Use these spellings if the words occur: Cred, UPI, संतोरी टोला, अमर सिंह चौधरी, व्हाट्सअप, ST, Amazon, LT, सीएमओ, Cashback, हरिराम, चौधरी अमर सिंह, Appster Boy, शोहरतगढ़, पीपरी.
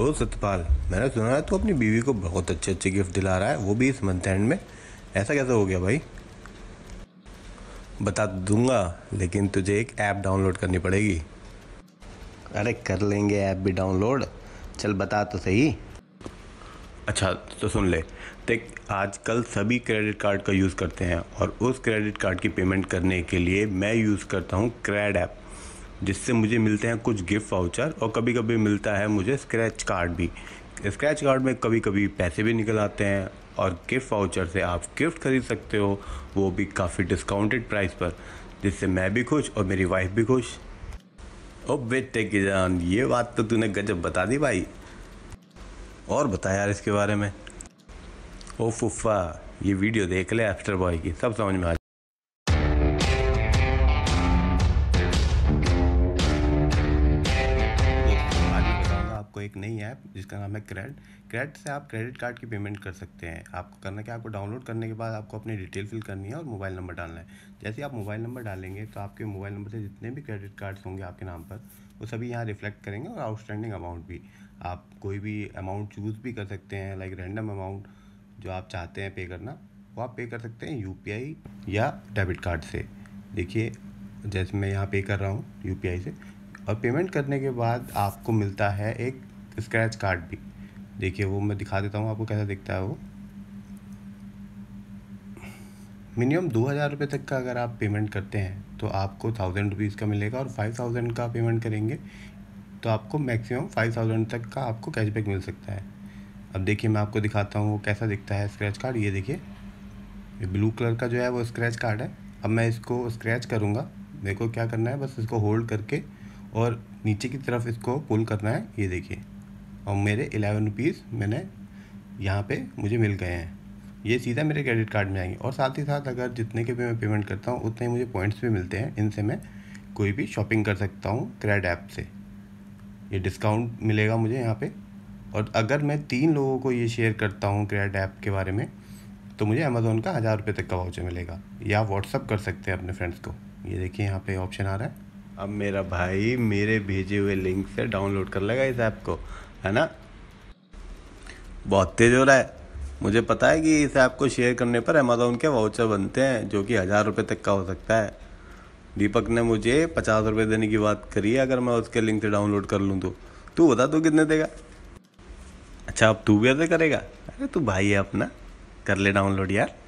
ओ सतपाल, मैंने सुना है तू अपनी बीवी को बहुत अच्छे अच्छे गिफ्ट दिला रहा है, वो भी इस मंथ एंड में। ऐसा कैसे हो गया भाई? बता दूंगा, लेकिन तुझे एक ऐप डाउनलोड करनी पड़ेगी। अरे कर लेंगे ऐप भी डाउनलोड, चल बता तो सही। अच्छा तो सुन ले, देख आजकल सभी क्रेडिट कार्ड का यूज़ करते हैं और उस क्रेडिट कार्ड की पेमेंट करने के लिए मैं यूज़ करता हूँ क्रेड ऐप, जिससे मुझे मिलते हैं कुछ गिफ्ट वाउचर और कभी कभी मिलता है मुझे स्क्रैच कार्ड भी। स्क्रैच कार्ड में कभी कभी पैसे भी निकल आते हैं और गिफ्ट वाउचर से आप गिफ्ट खरीद सकते हो, वो भी काफ़ी डिस्काउंटेड प्राइस पर, जिससे मैं भी खुश और मेरी वाइफ भी खुश। ओ बेटे की जान, ये बात तो तूने गजब बता दी भाई। और बता यार इसके बारे में। ओ फुफ्फा, ये वीडियो देख ले एप्स्टर बॉय की, सब समझ में आ जाए। आपको एक नई ऐप जिसका नाम है क्रेड। क्रेड से आप क्रेडिट कार्ड की पेमेंट कर सकते हैं। आपको करना क्या, आपको डाउनलोड करने के बाद आपको अपनी डिटेल फिल करनी है और मोबाइल नंबर डालना है। जैसे आप मोबाइल नंबर डालेंगे तो आपके मोबाइल नंबर से जितने भी क्रेडिट कार्ड्स होंगे आपके नाम पर, वो सभी यहाँ रिफ्लेक्ट करेंगे और आउटस्टैंडिंग अमाउंट भी। आप कोई भी अमाउंट चूज़ भी कर सकते हैं, लाइक रैंडम अमाउंट जो आप चाहते हैं पे करना, वो आप पे कर सकते हैं UPI या डेबिट कार्ड से। देखिए जैसे मैं यहाँ पे कर रहा हूँ UPI से, और पेमेंट करने के बाद आपको मिलता है एक स्क्रैच कार्ड भी। देखिए वो मैं दिखा देता हूँ आपको कैसा दिखता है। वो मिनिमम 2000 रुपये तक का अगर आप पेमेंट करते हैं तो आपको 1000 रुपीज़ का मिलेगा, और 5000 का पेमेंट करेंगे तो आपको मैक्सिमम 5000 तक का आपको कैशबैक मिल सकता है। अब देखिए मैं आपको दिखाता हूँ वो कैसा दिखता है स्क्रैच कार्ड। ये देखिए, ये ब्लू कलर का जो है वो स्क्रैच कार्ड है। अब मैं इसको स्क्रैच करूँगा। मेरे को क्या करना है, बस इसको होल्ड करके और नीचे की तरफ इसको पुल करना है। ये देखिए, और मेरे 11 रुपीज़ मैंने यहाँ पे मुझे मिल गए हैं। ये सीधा मेरे क्रेडिट कार्ड में आएंगे, और साथ ही साथ अगर जितने के भी मैं पेमेंट करता हूँ उतने मुझे पॉइंट्स भी मिलते हैं। इनसे मैं कोई भी शॉपिंग कर सकता हूँ क्रेड ऐप से। ये डिस्काउंट मिलेगा मुझे यहाँ पे। और अगर मैं 3 लोगों को ये शेयर करता हूँ क्रेड ऐप के बारे में, तो मुझे अमेज़ॉन का 1000 रुपये तक का वाउचर मिलेगा। या व्हाट्सअप कर सकते हैं अपने फ्रेंड्स को। ये देखिए यहाँ पे ऑप्शन आ रहा है। अब मेरा भाई मेरे भेजे हुए लिंक से डाउनलोड कर लेगा इस ऐप को, है ना? बहुत तेज हो रहा है। मुझे पता है कि इस ऐप को शेयर करने पर अमेज़ॉन के वाउचर बनते हैं, जो कि 1000 रुपये तक का हो सकता है। दीपक ने मुझे 50 रुपये देने की बात करी है अगर मैं उसके लिंक से डाउनलोड कर लूँ तो। तू बता तू कितने देगा? अच्छा अब तू भी ऐसे करेगा? अरे तू भाई है अपना, कर ले डाउनलोड यार।